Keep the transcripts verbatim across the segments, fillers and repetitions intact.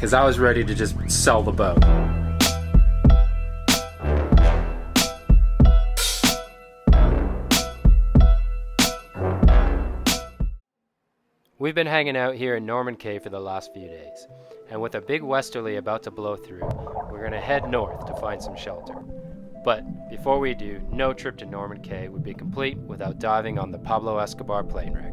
because I was ready to just sell the boat. We've been hanging out here in Norman Cay for the last few days, and with a big westerly about to blow through, we're gonna head north to find some shelter. But before we do, no trip to Norman Cay would be complete without diving on the Pablo Escobar plane wreck.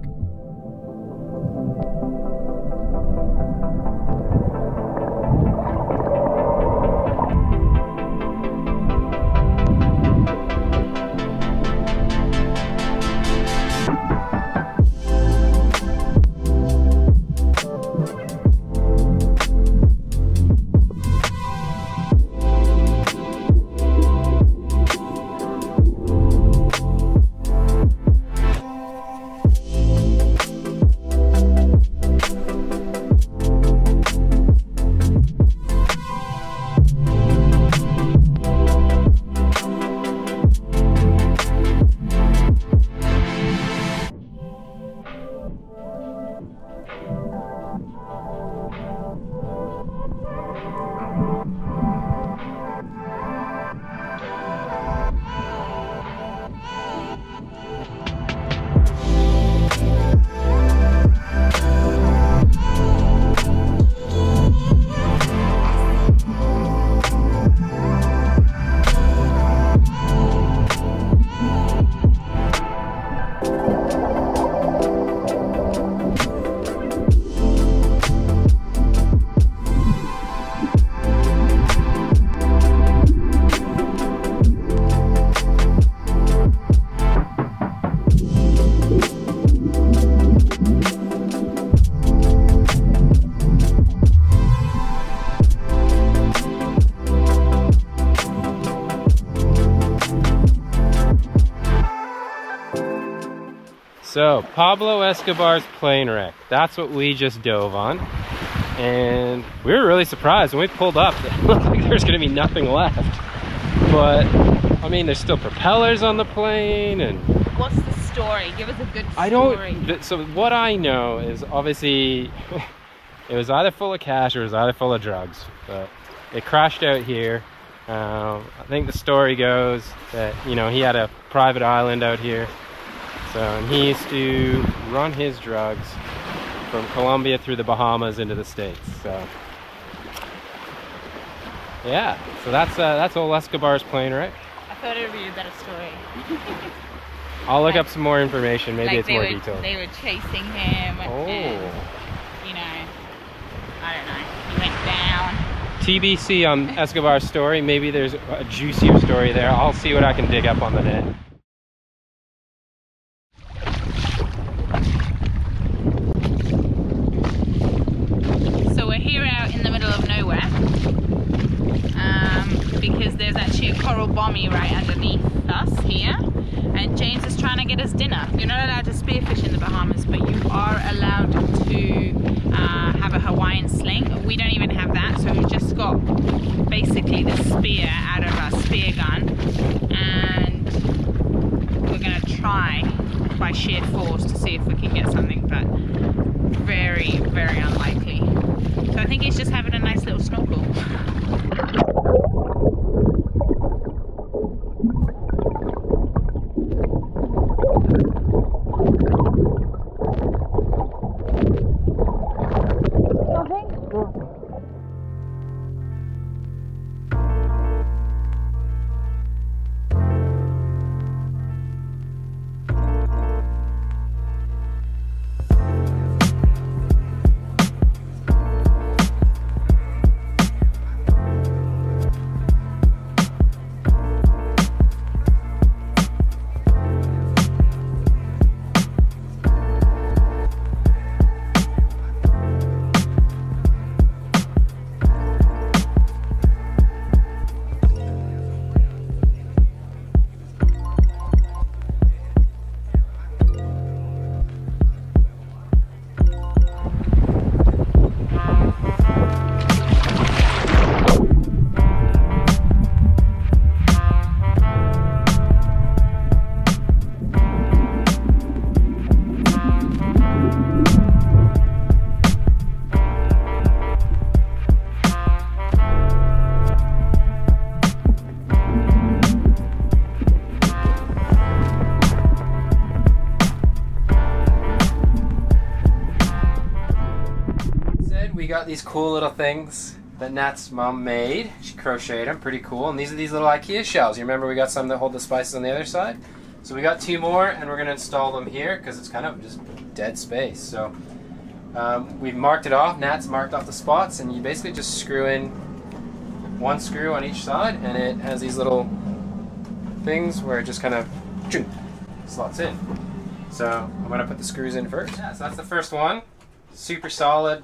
So, Pablo Escobar's plane wreck. That's what we just dove on. And we were really surprised when we pulled up. It looked like there's gonna be nothing left. But, I mean, there's still propellers on the plane and... What's the story? Give us a good story. I don't... So, what I know is obviously it was either full of cash or it was either full of drugs. But it crashed out here. Um, I think the story goes that, you know, he had a private island out here. So, and he used to run his drugs from Colombia through the Bahamas into the States. So, yeah. So that's uh, that's old Escobar's plane wreck. I thought it would be a better story. I'll look like, up some more information. Maybe like it's more were, detailed. They were chasing him. Oh. And, you know, I don't know. He went down. T B C on Escobar's story. Maybe there's a juicier story there. I'll see what I can dig up on the net. Bommy right underneath us here, and James is trying to get us dinner. You're not allowed to spearfish in the Bahamas, but you are allowed to uh, have a Hawaiian sling. We don't even have that, so we've just got basically the spear out of our spear gun, and we're gonna try by sheer force to see if we can get something, but very, very unlikely. So I think he's just having a nice little snorkel. we got these cool little things that Nat's mom made. She crocheted them, pretty cool. And these are these little IKEA shells. You remember we got some that hold the spices on the other side? So we got two more, and we're gonna install them here because it's kind of just dead space. So um, we've marked it off. Nat's marked off the spots, and you basically just screw in one screw on each side, and it has these little things where it just kind of slots in. So I'm gonna put the screws in first. Yeah, so that's the first one. Super solid.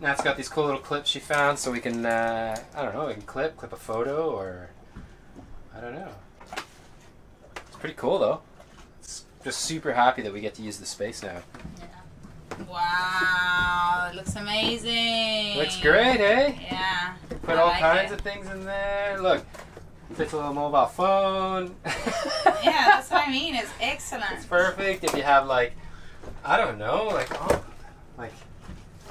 Nat's got these cool little clips she found, so we can, uh, I don't know, we can clip, clip a photo, or I don't know. It's pretty cool though. It's just super happy that we get to use the space now. Yeah. Wow, it looks amazing. Looks great, eh? Yeah. Put I all like kinds it. of things in there. Look, fits a little mobile phone. Yeah, that's what I mean. It's excellent. It's perfect if you have like, I don't know, like, oh, like.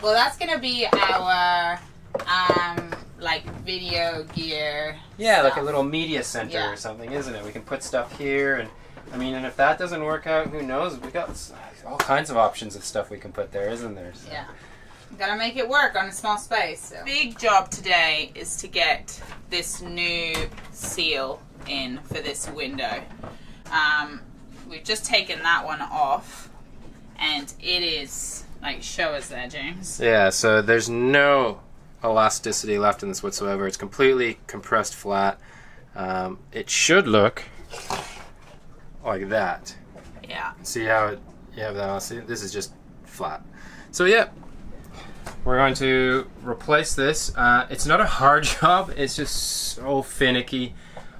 Well, that's gonna be our um, like video gear. Yeah, stuff. Like a little media center yeah. or something, isn't it? We can put stuff here, and I mean, and if that doesn't work out, who knows? We've got all kinds of options of stuff we can put there, isn't there? So. Yeah, gotta make it work on a small space. So. Big job today is to get this new seal in for this window. Um, we've just taken that one off, and it is. Like, show us that, James. Yeah, so there's no elasticity left in this whatsoever. It's completely compressed flat. Um, it should look like that. Yeah. See how it, you have that elasticity? This is just flat. So, yeah, we're going to replace this. Uh, it's not a hard job. It's just so finicky.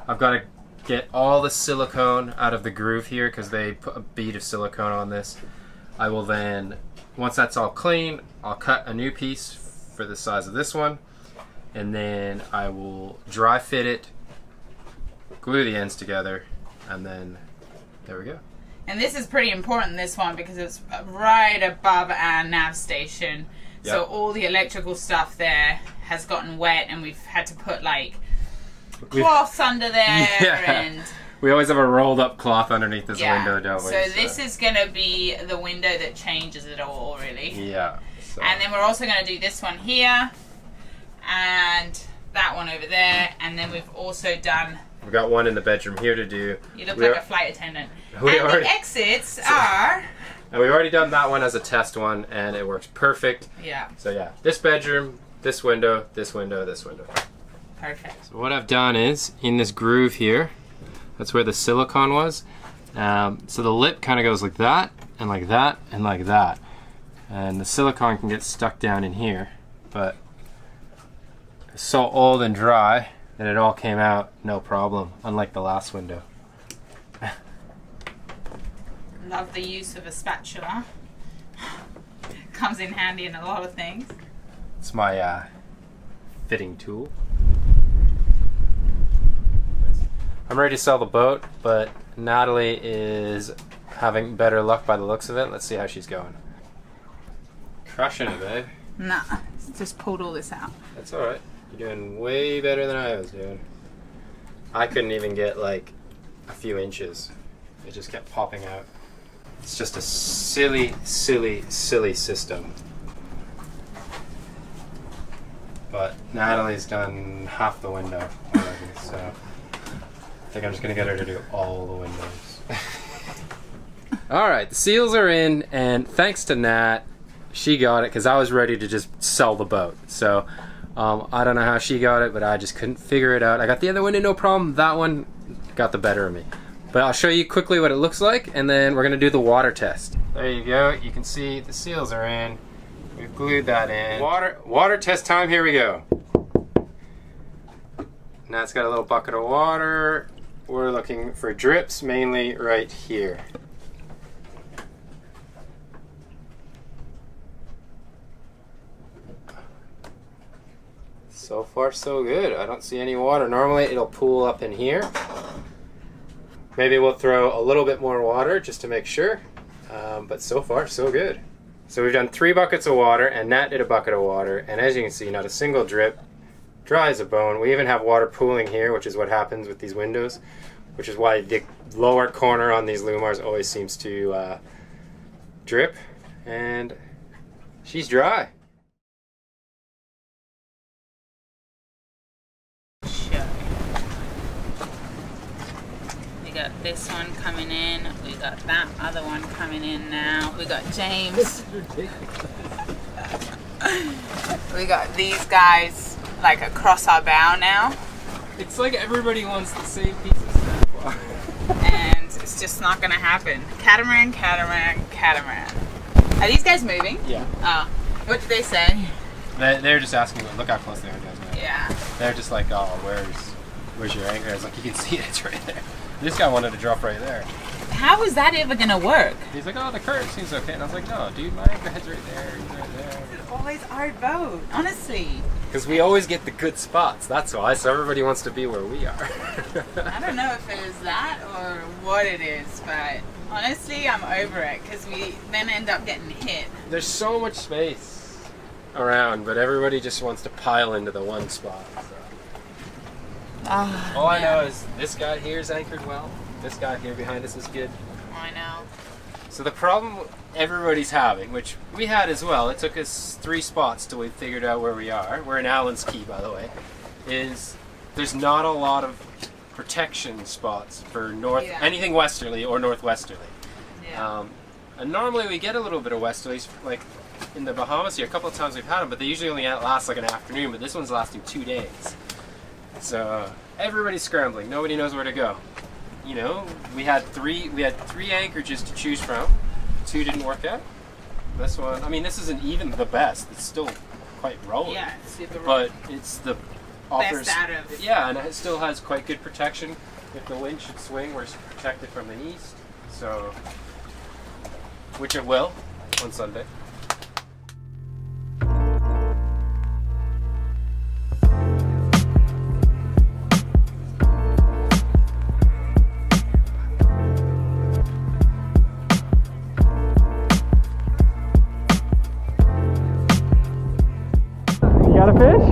I've got to get all the silicone out of the groove here because they put a bead of silicone on this. I will then... Once that's all clean, I'll cut a new piece for the size of this one, and then I will dry fit it, glue the ends together, and then there we go. And this is pretty important, this one, because it's right above our nav station. Yep. So all the electrical stuff there has gotten wet, and we've had to put like cloths we've, under there. Yeah. And we always have a rolled up cloth underneath this yeah. window, don't we? So, so this is going to be the window that changes it all, really. Yeah. So. And then we're also going to do this one here and that one over there. And then we've also done... We've got one in the bedroom here to do. You look we like are, a flight attendant. We and already, the exits so, are... And we've already done that one as a test one, and it works perfect. Yeah. So yeah, this bedroom, this window, this window, this window. Perfect. So what I've done is, in this groove here... That's where the silicone was. Um, so the lip kind of goes like that, and like that, and like that. And the silicone can get stuck down in here, but it's so old and dry that it all came out no problem, unlike the last window. Love the use of a spatula. Comes in handy in a lot of things. It's my uh, fitting tool. I'm ready to sell the boat, but Natalie is having better luck by the looks of it. Let's see how she's going. Crushing it, babe. Nah, just pulled all this out. That's all right. You're doing way better than I was doing. I couldn't even get like a few inches. It just kept popping out. It's just a silly, silly, silly system. But Natalie's done half the window already, so... I think I'm just gonna get her to do all the windows. All right, the seals are in, and thanks to Nat, she got it because I was ready to just sell the boat. So um, I don't know how she got it, but I just couldn't figure it out. I got the other window, no problem. That one got the better of me. But I'll show you quickly what it looks like, and then we're gonna do the water test. There you go. You can see the seals are in. We've glued that in. Water, water test time. Here we go. Nat's got a little bucket of water. We're looking for drips, mainly right here. So far, so good. I don't see any water. Normally, it'll pool up in here. Maybe we'll throw a little bit more water just to make sure. Um, but so far, so good. So we've done three buckets of water, and Nat did a bucket of water. And as you can see, not a single drip. Dry as a bone. We even have water pooling here, which is what happens with these windows, which is why the lower corner on these Lumars always seems to uh, drip. And she's dry. got this one coming in. We got that other one coming in now. We got James. This is ridiculous. We got these guys like across our bow now. It's like everybody wants the same piece of stuff. And it's just not gonna happen. Catamaran, catamaran, catamaran. Are these guys moving? Yeah. Oh. What did they say? They, they're just asking, look how close they are, guys, man. Yeah. They're just like, oh, where's where's your anchor? I was like, you can see it, it's right there. This guy wanted to drop right there. How is that ever gonna work? He's like, oh, the current seems okay. And I was like, no, dude, my anchorhead's right there. He's right there. This is always our boat, honestly. Because we always get the good spots, that's why. So everybody wants to be where we are. I don't know if it is that or what it is, but honestly, I'm over it. Because we then end up getting hit. There's so much space around, but everybody just wants to pile into the one spot. So. Oh, all I yeah. know is this guy here is anchored well. This guy here behind us is good. I know. So the problem everybody's having, which we had as well, it took us three spots till we figured out where we are. We're in Allen's Key, by the way. Is there's not a lot of protection spots for north yeah. anything westerly or northwesterly. Yeah. Um, and normally we get a little bit of westerlies, like in the Bahamas here. A couple of times we've had them, but they usually only last like an afternoon. But this one's lasting two days. So uh, everybody's scrambling. Nobody knows where to go. You know, we had three. We had three anchorages to choose from. Two didn't work out. This one. I mean, this isn't even the best. It's still quite rolling. Yeah, it's super rolling. But it's the offers, best out of. Yeah, and it still has quite good protection. If the wind should swing, we're protected from the east. So, which it will on Sunday. Got a fish?